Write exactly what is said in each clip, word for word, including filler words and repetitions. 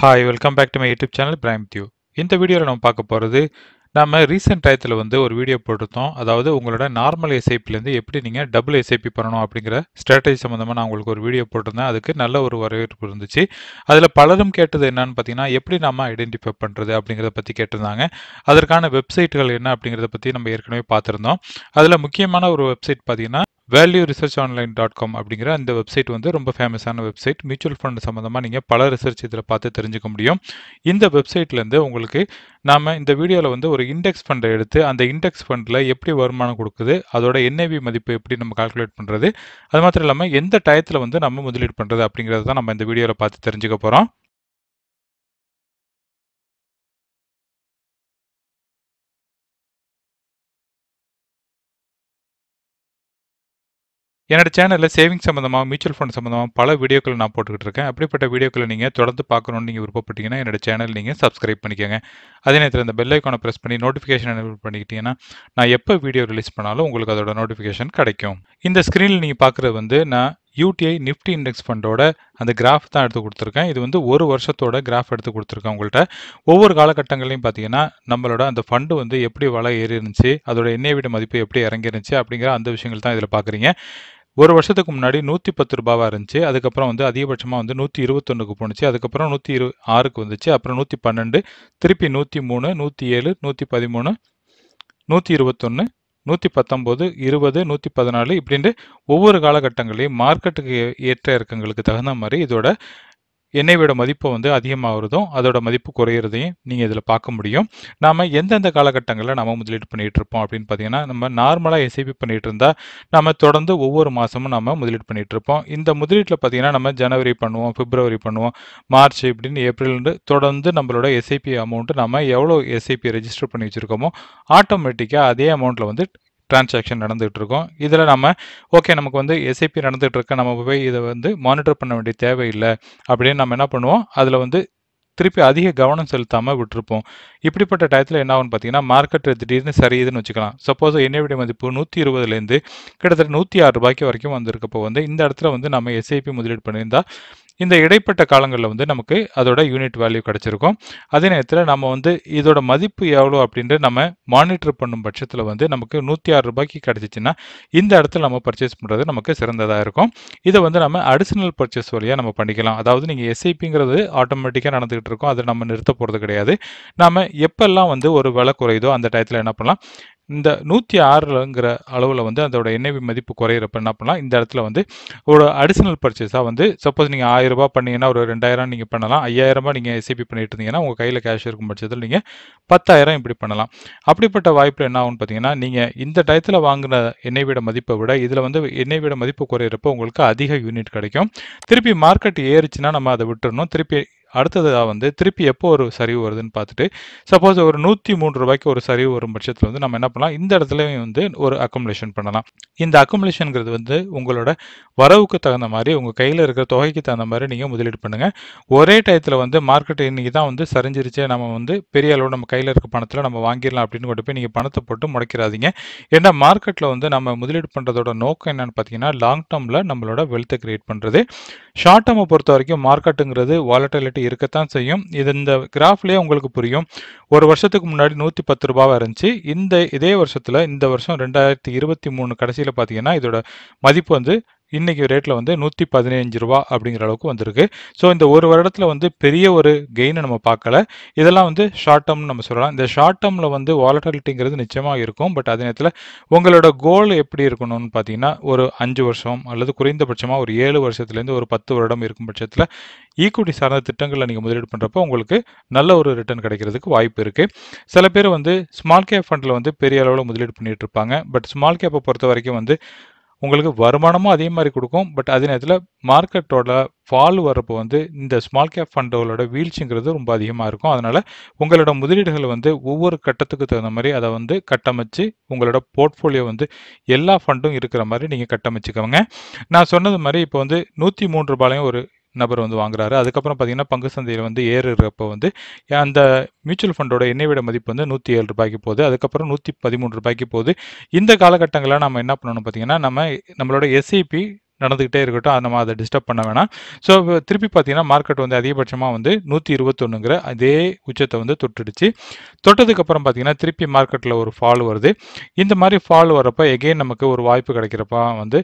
Hi, welcome back to my YouTube channel Prime Tube. In this video, we will talk about the recent title of the video. That is, you normal S I P and you double S I P strategy. We will do a video about that. That is a good one. That is how we identify that. That is the website that we will see. That value research online dot com அப்படிங்கற அந்த website வந்து ரொம்ப ஃபேமஸான website. Mutual fund சம்பந்தமா நீங்க பல research இதல பார்த்து தெரிஞ்சுக்க முடியும். இந்த வெப்சைட்ல இருந்து உங்களுக்கு நாம இந்த வீடியோல வந்து ஒரு இன்டெக்ஸ் ஃபண்ட் எடுத்து அந்த இன்டெக்ஸ் ஃபண்ட்ல எப்படி வருமானம் கொடுக்குது, அதோட N A V மதிப்பு எப்படி நம்ம கால்குலேட் பண்றது, அது மட்டும் இல்லாம எந்த டயத்துல வந்து நம்ம முதலீடு பண்றது அப்படிங்கறத தான் நம்ம இந்த வீடியோல பார்த்து தெரிஞ்சுக்க போறோம். என்னோட சேனல்ல சேவிங் சம்பந்தமா மியூச்சுவல் ஃபண்ட் சம்பந்தமா பல வீடியோக்கள் நான் போட்டுக்கிட்டு இருக்கேன். அப்படிப்பட்ட வீடியோக்களை நீங்க தொடர்ந்து பார்க்கணும்னு நீங்க விருப்பப்பட்டீங்கன்னா என்னோட சேனல் நீங்க சப்ஸ்கிரைப் பண்ணிக்கோங்க. அதே நேரத்தில் அந்த பெல் ஐகானை பிரஸ் பண்ணி நோட்டிஃபிகேஷன் எனேபிள் பண்ணிக்கிட்டீங்கன்னா நான் எப்போ வீடியோ ரிலீஸ் பண்ணாலும் உங்களுக்கு அதோட நோட்டிஃபிகேஷன் கிடைக்கும். இந்த ஸ்கிரீனில் நீங்க பார்க்குறது வந்து நான் U T I Nifty Index Fund அந்த கிராஃப் தான் எடுத்து கொடுத்துருக்கேன். இது வந்து ஒரு வருஷத்தோட கிராஃப் எடுத்து கொடுத்துருக்கேன். உங்கள்கிட்ட ஒவ்வொரு காலகட்டங்களையும் பார்த்தீங்கன்னா நம்மளோட அந்த ஃபண்டு வந்து எப்படி வள ஏறி இருந்துச்சு, அதோட N A V மதிப்பு எப்படி இறங்கிருந்துச்சு அப்படிங்கிற அந்த விஷயங்கள் தான் இதில் பார்க்குறீங்க. ஒரு வருஷத்துக்கு முன்னாடி நூற்றி பத்து ரூபாவாக இருந்துச்சு. அதுக்கப்புறம் வந்து அதிகபட்சமாக வந்து நூற்றி இருபத்தொன்னுக்கு போணுச்சு. அதுக்கப்புறம் நூற்றி இரு ஆறுக்கு வந்துச்சு. அப்புறம் நூற்றி பன்னெண்டு, திருப்பி நூற்றி மூணு, நூற்றி ஏழு, நூற்றி பதிமூணு, நூற்றி இருபத்தொன்று, நூற்றி பத்தொம்போது, இருபது, நூற்றி பதினாலு இப்படின்ட்டு ஒவ்வொரு காலகட்டங்களையும் மார்க்கெட்டுக்கு ஏற்ற இறக்கங்களுக்கு தகுந்த மாதிரி இதோட N A V மதிப்பு வந்து அதிகமாகிறதும் அதோட மதிப்பு குறையிறதையும் நீங்கள் இதில் பார்க்க முடியும். நாம் எந்தெந்த காலகட்டங்களில் நம்ம முதலீடு பண்ணிகிட்டு இருப்போம் அப்படின்னு பார்த்தீங்கன்னா, நம்ம நார்மலாக S I P பண்ணிகிட்டு இருந்தால் நம்ம தொடர்ந்து ஒவ்வொரு மாதமும் நம்ம முதலீடு பண்ணிகிட்டு இருப்போம். இந்த முதலீட்டில் பார்த்தீங்கன்னா நம்ம ஜனவரி பண்ணுவோம், பிப்ரவரி பண்ணுவோம், மார்ச் இப்படின்னு ஏப்ரல்னு தொடர்ந்து நம்மளோட S I P அமௌண்ட்டு நம்ம எவ்வளோ S I P ரெஜிஸ்டர் பண்ணி வச்சுருக்கோமோ ஆட்டோமேட்டிக்காக அதே அமௌண்ட்டில் வந்து டிரான்சாக்ஷன் நடந்துகிட்டு இருக்கும். இதில் நம்ம ஓகே நமக்கு வந்து S I P நடந்துகிட்டு இருக்க, நம்ம போய் இதை வந்து மானிட்டர் பண்ண வேண்டிய தேவையில்லை அப்படின்னு நம்ம என்ன பண்ணுவோம், அதில் வந்து திருப்பி அதிக கவனம் செலுத்தாமல் விட்டுருப்போம். இப்படிப்பட்ட டயத்தில் என்ன ஆகும்னு பார்த்தீங்கன்னா, மார்க்கெட் திடீர்னு சரியுதுன்னு வச்சுக்கலாம். சப்போஸ் N A V மதிப்பு நூற்றி இருபதுலேருந்து கிட்டத்தட்ட நூற்றி ஆறு ரூபாய்க்கு வரைக்கும் வந்திருக்கப்போ வந்து இந்த இடத்துல வந்து நம்ம S I P முதலீடு பண்ணியிருந்தால் இந்த இடைப்பட்ட காலங்களில் வந்து நமக்கு அதோட யூனிட் வேல்யூ கிடச்சிருக்கும். அதே நேரத்தில் நம்ம வந்து இதோட மதிப்பு எவ்வளோ அப்படின்ட்டு நம்ம மானிட்டர் பண்ணும் பட்சத்தில் வந்து நமக்கு நூற்றி ஆறு ரூபாய்க்கு கிடச்சிச்சின்னா இந்த இடத்துல நம்ம பர்ச்சேஸ் பண்ணுறது நமக்கு சிறந்ததாக இருக்கும். இதை வந்து நம்ம அடிஷ்னல் பர்ச்சேஸ் வழியாக நம்ம பண்ணிக்கலாம். அதாவது நீங்கள் S I Pங்கிறது ஆட்டோமேட்டிக்காக நடந்துகிட்டு இருக்கோம், அதை நம்ம நிறுத்த போகிறது கிடையாது. நாம் எப்பெல்லாம் வந்து ஒரு விலை குறையுதோ அந்த டயத்தில் என்ன பண்ணலாம், இந்த நூற்றி ஆறுங்கிற அளவில் வந்து அதோட N A V மதிப்பு குறையிறப்ப என்ன பண்ணலாம், இந்த இடத்துல வந்து ஒரு அடிஷ்னல் பர்ச்சேஸாக வந்து சப்போஸ் நீங்கள் ஆயிரம் ரூபாய் பண்ணிங்கன்னா ஒரு ரெண்டாயிரம் நீங்கள் பண்ணலாம். ஐயாயிரரூபா நீங்கள் S I P பண்ணிட்டு இருந்தீங்கன்னா உங்கள் கையில் கேஷ் இருக்கும் பட்சத்தில் நீங்கள் பத்தாயிரம் இப்படி பண்ணலாம். அப்படிப்பட்ட வாய்ப்பில் என்ன ஆகும்னு பார்த்தீங்கன்னா, நீங்கள் இந்த டயத்தில் வாங்கின N A V மதிப்பை விட இதில் வந்து N A V மதிப்பு குறையிறப்போ உங்களுக்கு அதிக யூனிட் கிடைக்கும். திருப்பி மார்க்கெட் ஏறிச்சுன்னா நம்ம அதை விட்டுறணும். திருப்பி அடுத்ததாக வந்து திருப்பி எப்போ ஒரு சரிவு வருதுன்னு பார்த்துட்டு சப்போஸ் ஒரு நூற்றி மூணு ரூபாய்க்கு ஒரு சரிவு வரும் பட்சத்தில் வந்து நம்ம என்ன பண்ணலாம், இந்த இடத்துலையும் வந்து ஒரு அக்குமுலேஷன் பண்ணலாம். இந்த அக்குமுலேஷனுங்கிறது வந்து உங்களோட வரவுக்கு தகுந்த மாதிரி உங்கள் கையில் இருக்கிற தொகைக்கு தகுந்த மாதிரி நீங்கள் முதலீடு பண்ணுங்கள். ஒரே டயத்தில் வந்து மார்க்கெட் இன்றைக்கி தான் வந்து சரிஞ்சிருச்சு, நம்ம வந்து பெரிய அளவு நம்ம கையில் இருக்க பணத்தில் நம்ம வாங்கிடலாம் அப்படின்னு கொண்டு போய் நீங்கள் பணத்தை போட்டு முடக்கிறாதீங்க. ஏன்னா மார்க்கெட்டில் வந்து நம்ம முதலீடு பண்ணுறதோட நோக்கம் என்னென்னு பார்த்தீங்கன்னா லாங் டேர்மில் நம்மளோட வெல்த்தை கிரியேட் பண்ணுறது. ஷார்ட் டேர்மை பொறுத்த வரைக்கும் மார்க்கெட்டுங்கிறது வாலட்டிலிட்டி இருக்கத்தான் செய்யும். இது இந்த கிராஃப்லேயே உங்களுக்கு புரியும். ஒரு வருஷத்துக்கு முன்னாடி நூற்றி பத்து ரூபாவாக இருந்துச்சு. இந்த இதே வருஷத்தில் இந்த வருஷம் ரெண்டாயிரத்தி இருபத்தி மூணு கடைசியில் பார்த்தீங்கன்னா இதோட மதிப்பு வந்து இன்றைக்கி ரேட்டில் வந்து நூற்றி பதினஞ்சு ரூபா அப்படிங்கிற அளவுக்கு வந்திருக்கு. ஸோ இந்த ஒரு வருடத்தில் வந்து பெரிய ஒரு கெயினை நம்ம பார்க்கல. இதெல்லாம் வந்து ஷார்ட் டேர்ம்னு நம்ம சொல்லலாம். இந்த ஷார்ட் டேர்மில் வந்து வாலட்டிலிட்டிங்கிறது நிச்சயமாக இருக்கும். பட் அதே நேரத்தில் உங்களோட கோல் எப்படி இருக்கணும்னு பார்த்தீங்கன்னா ஒரு அஞ்சு வருஷம் அல்லது குறைந்தபட்சமாக ஒரு ஏழு வருஷத்துலேருந்து ஒரு பத்து வருடம் இருக்கும் பட்சத்தில் ஈக்குவிட்டி சார்ந்த திட்டங்களில் நீங்கள் முதலீடு பண்ணுறப்போ உங்களுக்கு நல்ல ஒரு ரிட்டர்ன் கிடைக்கிறதுக்கு வாய்ப்பு இருக்குது. சில பேர் வந்து ஸ்மால் கேப் ஃபண்டில் வந்து பெரிய அளவில் முதலீடு பண்ணிகிட்டு இருப்பாங்க. பட் ஸ்மால் கேப்பை பொறுத்த வரைக்கும் வந்து உங்களுக்கு வருமானமும் அதே மாதிரி கொடுக்கும். பட் அதே நேரத்தில் மார்க்கெட்டோட ஃபால் வரப்போ வந்து இந்த ஸ்மால் கேப் ஃபண்டோட வீழ்ச்சிங்கிறது ரொம்ப அதிகமாக இருக்கும். அதனால் உங்களோட முதலீடுகள் வந்து ஒவ்வொரு கட்டத்துக்கு தகுந்த மாதிரி அதை வந்து கட்டமைச்சு உங்களோட போர்ட்ஃபோலியோ வந்து எல்லா ஃபண்டும் இருக்கிற மாதிரி நீங்கள் கட்டமைச்சுக்கோங்க. நான் சொன்னது மாதிரி இப்போ வந்து நூற்றி மூன்று ரூபாயிலையும் ஒரு நபர் வந்து வாங்குறாரு. அதுக்கப்புறம் பார்த்தீங்கன்னா பங்கு சந்தையில் வந்து ஏறுறப்போ வந்து அந்த மியூச்சுவல் ஃபண்டோட N A V மதிப்பு வந்து நூற்றி ஏழு ரூபாய்க்கு போகுது. அதுக்கப்புறம் நூற்றி பதிமூன்று ரூபாய்க்கு போகுது. இந்த காலகட்டங்களில் நம்ம என்ன பண்ணணும் பார்த்தீங்கன்னா, நம்ம நம்மளோட S I P நடந்துகிட்டே இருக்கட்டும், அது நம்ம அதை டிஸ்டர்ப் பண்ண வேணாம். ஸோ திருப்பி பார்த்தீங்கன்னா மார்க்கெட் வந்து அதிகபட்சமாக வந்து நூற்றி இருபத்தொன்னுங்கிற அதே உச்சத்தை வந்து தொட்டுடுச்சு. தொட்டதுக்கப்புறம் பார்த்தீங்கன்னா திருப்பி மார்க்கெட்டில் ஒரு ஃபால் வருது. இந்த மாதிரி ஃபால் வரப்போ எகெயின் நமக்கு ஒரு வாய்ப்பு கிடைக்கிறப்ப வந்து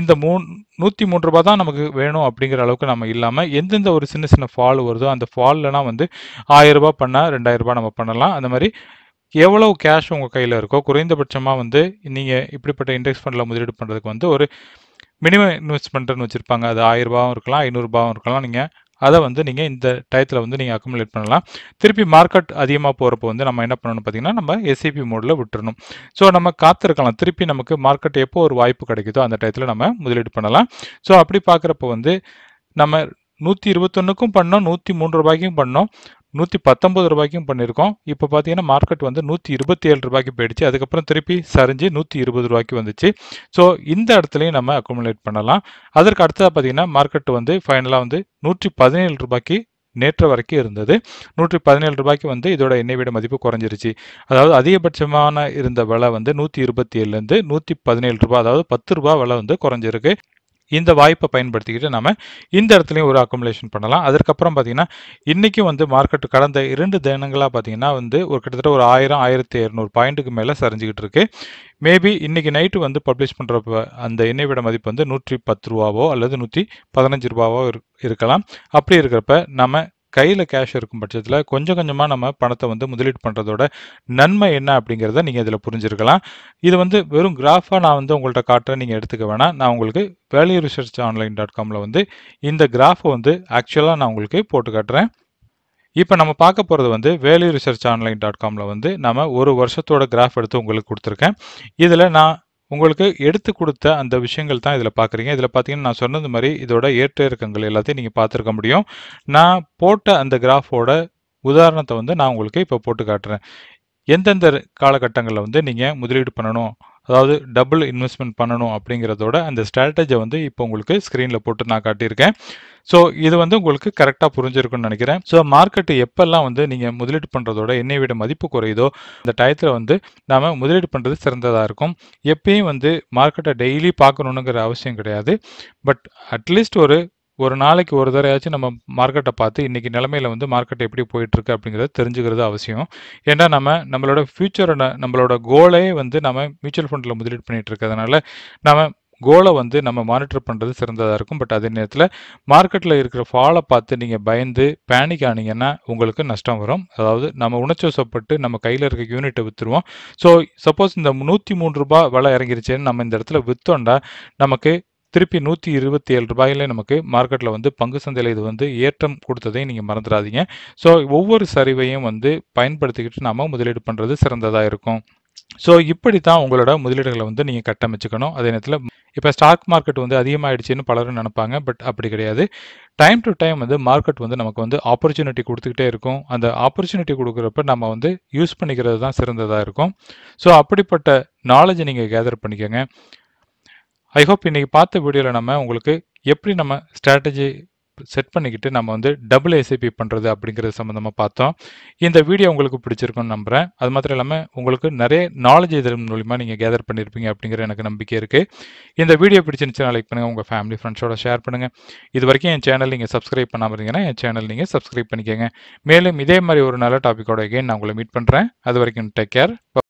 இந்த மூணு நூற்றி மூணு ரூபா தான் நமக்கு வேணும் அப்படிங்கிற அளவுக்கு நம்ம இல்லாமல் எந்தெந்த ஒரு சின்ன சின்ன ஃபால் வருதோ அந்த ஃபால்லனா வந்து ஆயிரம் ரூபாய் பண்ணால் ரெண்டாயிரம் ரூபாய் நம்ம பண்ணலாம். அந்த மாதிரி எவ்வளவு கேஷ் உங்கள் கையில் இருக்கோ குறைந்தபட்சமாக வந்து நீங்கள் இப்படிப்பட்ட இண்டெக்ஸ் ஃபண்டில் முதலீடு பண்ணுறதுக்கு வந்து ஒரு மினிமம் இன்வெஸ்ட்மெண்ட்னு வச்சுருப்பாங்க. அது ஆயிரம் ரூபாவும் இருக்கலாம், ஐநூறுரூபாவும் இருக்கலாம். நீங்கள் அதை வந்து நீங்கள் இந்த டயத்தில் வந்து நீங்கள் அக்குமுலேட் பண்ணலாம். திருப்பி மார்க்கெட் அதிகமாக போகிறப்போ வந்து நம்ம என்ன பண்ணணும் பார்த்தீங்கன்னா நம்ம எஸ்ஐபி மோடில் விட்டுறணும். ஸோ நம்ம காத்திருக்கலாம், திருப்பி நமக்கு மார்க்கெட் எப்போ ஒரு வாய்ப்பு கிடைக்குதோ அந்த டயத்தில் நம்ம முதலீடு பண்ணலாம். ஸோ அப்படி பார்க்குறப்போ வந்து நம்ம நூற்றி இருபத்தொன்னுக்கும் பண்ணோம், நூற்றி மூன்று ரூபாய்க்கும் பண்ணோம், நூற்றி பத்தொம்பது ரூபாய்க்கும் பண்ணியிருக்கோம். இப்போ பார்த்தீங்கன்னா மார்க்கெட் வந்து நூற்றி இருபத்தி ஏழு ரூபாய்க்கு போயிடுச்சு. அதுக்கப்புறம் திருப்பி சரிஞ்சு நூற்றி இருபது ரூபாய்க்கு வந்துச்சு. ஸோ இந்த இடத்துலையும் நம்ம அக்குமுலேட் பண்ணலாம். அதற்கு அடுத்ததாக பார்த்தீங்கன்னா மார்க்கெட் வந்து ஃபைனலாக வந்து நூற்றி பதினேழு ரூபாய்க்கு நேற்று வரைக்கும் இருந்தது. நூற்றி பதினேழு ரூபாய்க்கு வந்து இதோட எண்ணெய் விட மதிப்பு குறைஞ்சிருச்சு. அதாவது அதிகபட்சமான இருந்த விலை வந்து நூற்றி இருபத்தி ஏழுலேருந்து நூற்றி பதினேழு ரூபாய், அதாவது பத்து ரூபாய் விலை வந்து குறைஞ்சிருக்கு. இந்த வாய்ப்பை பயன்படுத்திக்கிட்டு நம்ம இந்த இடத்துலையும் ஒரு அக்குமுலேஷன் பண்ணலாம். அதற்கப்புறம் பார்த்தீங்கன்னா இன்றைக்கும் வந்து மார்க்கெட் கடந்த இரண்டு தினங்களாக பார்த்தீங்கன்னா வந்து ஒரு கிட்டத்தட்ட ஒரு ஆயிரம் ஆயிரத்தி இரநூறு பாயிண்ட்டுக்கு மேலே சரிஞ்சிக்கிட்டு இருக்கு. மேபி இன்றைக்கி நைட்டு வந்து பப்ளிஷ் பண்ணுறப்ப அந்த எண்ணெய் விட மதிப்பு வந்து நூற்றி பத்து ரூபாவோ அல்லது நூற்றி பதினஞ்சு ரூபாவோ இருக்கலாம். அப்படி இருக்கிறப்ப நம்ம கையில் கேஷ் இருக்கும் பட்சத்தில் கொஞ்சம் கொஞ்சமாக நம்ம பணத்தை வந்து முதலீடு பண்ணுறதோட நன்மை என்ன அப்படிங்கிறத நீங்கள் இதில் புரிஞ்சுருக்கலாம். இது வந்து வெறும் கிராஃபாக நான் வந்து உங்கள்கிட்ட காட்டுறேன், நீங்கள் எடுத்துக்க வேணாம். நான் உங்களுக்கு வேல்யூ ரிசர்ச் ஆன்லைன் டாட் காமில் வந்து இந்த கிராஃபை வந்து ஆக்சுவலாக நான் உங்களுக்கு போட்டு காட்டுறேன். இப்போ நம்ம பார்க்க போகிறது வந்து வேல்யூ ரிசர்ச் ஆன்லைன் டாட் காமில் வந்து நம்ம ஒரு வருஷத்தோட கிராஃப் எடுத்து உங்களுக்கு கொடுத்துருக்கேன். இதில் நான் உங்களுக்கு எடுத்து கொடுத்த அந்த விஷயங்கள் தான் இதில் பார்க்குறீங்க. இதில் பார்த்தீங்கன்னா நான் சொன்னது மாதிரி இதோட ஏற்ற இறக்கங்கள் எல்லாத்தையும் நீங்கள் பார்த்துருக்க முடியும். நான் போட்ட அந்த கிராஃபோட உதாரணத்தை வந்து நான் உங்களுக்கு இப்போ போட்டு காட்டுறேன். எந்தெந்த காலகட்டங்களில் வந்து நீங்கள் முதலீடு பண்ணணும், அதாவது டபுள் இன்வெஸ்ட்மெண்ட் பண்ணணும் அப்படிங்கிறதோட அந்த ஸ்ட்ராட்டஜியை வந்து இப்போ உங்களுக்கு ஸ்க்ரீனில் போட்டு நான் காட்டியிருக்கேன். ஸோ இது வந்து உங்களுக்கு கரெக்டாக புரிஞ்சிருக்குன்னு நினைக்கிறேன். ஸோ மார்க்கெட்டு எப்பெல்லாம் வந்து நீங்கள் முதலீடு பண்ணுறதோட எண்ணெய் விட மதிப்பு குறையுதோ அந்த டயத்தில் வந்து நாம் முதலீடு பண்ணுறது சிறந்ததாக இருக்கும். எப்பயும் வந்து மார்க்கெட்டை டெய்லி பார்க்கணுங்கிற அவசியம் கிடையாது. பட் அட்லீஸ்ட் ஒரு ஒரு நாளைக்கு ஒரு தடவையாச்சும் நம்ம மார்க்கெட்டை பார்த்து இன்றைக்கி நிலமையில் வந்து மார்க்கெட் எப்படி போயிட்டுருக்கு அப்படிங்கிறத தெரிஞ்சுக்கிறது அவசியம். ஏன்னா நம்ம நம்மளோட ஃப்யூச்சரை நம்மளோட கோலே வந்து நம்ம மியூச்சுவல் ஃபண்டில் முதலீடு பண்ணிகிட்டு இருக்கிறதுனால நம்ம கோலை வந்து நம்ம மானிட்டர் பண்ணுறது சிறந்ததாக இருக்கும். பட் அதே நேரத்தில் மார்க்கெட்டில் இருக்கிற ஃபாலை பார்த்து நீங்கள் பயந்து பேனிக் ஆனீங்கன்னா உங்களுக்கு நஷ்டம் வரும். அதாவது நம்ம உணர்ச்சோசப்பட்டு நம்ம கையில் இருக்க யூனிட்டை விற்றுருவோம். ஸோ சப்போஸ் இந்த நூற்றி மூன்று ரூபா விலை இறங்கிருச்சேன்னு நம்ம இந்த இடத்துல விற்றோண்டா நமக்கு திருப்பி நூற்றி இருபத்தி ஏழு ரூபாயிலே நமக்கு மார்க்கெட்டில் வந்து பங்கு சந்தையில் இது வந்து ஏற்றம் கொடுத்ததையும் நீங்கள் மறந்துடாதீங்க. ஸோ ஒவ்வொரு சரிவையும் வந்து பயன்படுத்திக்கிட்டு நாம் முதலீடு பண்ணுறது சிறந்ததாக இருக்கும். ஸோ இப்படி தான் உங்களோட முதலீடுகளை வந்து நீங்கள் கட்டமைச்சுக்கணும். அதே நேரத்தில் இப்போ ஸ்டாக் மார்க்கெட் வந்து அதிகமாகிடுச்சின்னு பலரும் நினைப்பாங்க, பட் அப்படி கிடையாது. டைம் டு டைம் வந்து மார்க்கெட் வந்து நமக்கு வந்து ஆப்பர்ச்சுனிட்டி கொடுத்துக்கிட்டே இருக்கும். அந்த ஆப்பர்ச்சுனிட்டி கொடுக்குறப்ப நம்ம வந்து யூஸ் பண்ணிக்கிறது தான் சிறந்ததாக இருக்கும். ஸோ அப்படிப்பட்ட நாலேஜை நீங்கள் கேதர் பண்ணிக்கோங்க. ஐ ஹோப் இன்றைக்கி பார்த்த வீடியோவில் நம்ம உங்களுக்கு எப்படி நம்ம ஸ்ட்ராட்டஜி செட் பண்ணிக்கிட்டு நம்ம வந்து டபுள் எஸ்ஐபி பண்ணுறது அப்படிங்கிறது சம்மந்தமாக பார்த்தோம். இந்த வீடியோ உங்களுக்கு பிடிச்சிருக்குன்னு நம்புகிறேன். அது மாத்திரம் இல்லாமல் உங்களுக்கு நிறைய நாலேஜ் இதன் மூலிமா நீங்கள் கேதர் பண்ணியிருப்பீங்க அப்படிங்கிற எனக்கு நம்பிக்கை இருக்குது. இந்த வீடியோ பிடிச்சிருந்துச்சுன்னா லைக் பண்ணுங்கள், உங்கள் ஃபேமிலி ஃப்ரெண்ட்ஸோட ஷேர் பண்ணுங்கள். இது வரைக்கும் என் சேனல் நீங்கள் சப்ஸ்கிரைப் பண்ணாமல் இருந்தீங்கன்னா என் சேனல் நீங்கள் சப்ஸ்கிரைப் பண்ணிக்கோங்க. மேலும் இதே மாதிரி ஒரு நல்ல டாப்பிக்கோட எகைன் நான் உங்களை மீட் பண்ணுறேன். அது வரைக்கும் டேக் கேர்.